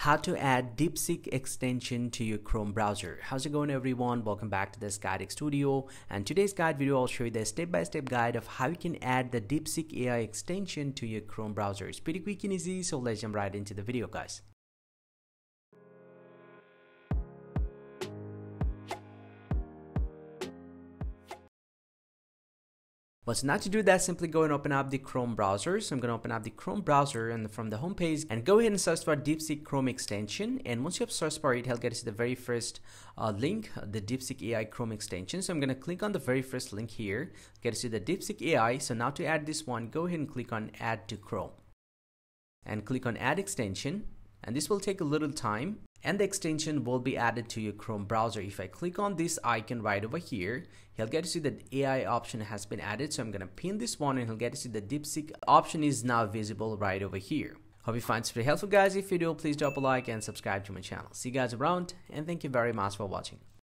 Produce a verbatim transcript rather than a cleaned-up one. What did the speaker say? How to add DeepSeek extension to your Chrome browser. How's it going, everyone? Welcome back to the Sky Tech Studio, and today's guide video I'll show you the step-by-step guide of how you can add the DeepSeek A I extension to your Chrome browser. It's pretty quick and easy, so let's jump right into the video, guys. Well, so now to do that, simply go and open up the Chrome browser. So I'm going to open up the Chrome browser and from the home page and go ahead and search for DeepSeek Chrome extension. And once you have searched for it, it'll get us to the very first uh, link, the DeepSeek A I Chrome extension. So I'm going to click on the very first link here, get us to the DeepSeek A I. So now to add this one, go ahead and click on Add to Chrome and click on Add Extension. And this will take a little time, and the extension will be added to your Chrome browser. If I click on this icon right over here, he'll get to see that A I option has been added. So I'm going to pin this one and he'll get to see the DeepSeek option is now visible right over here. Hope you find this very helpful, guys. If you do, please drop a like and subscribe to my channel. See you guys around, and thank you very much for watching.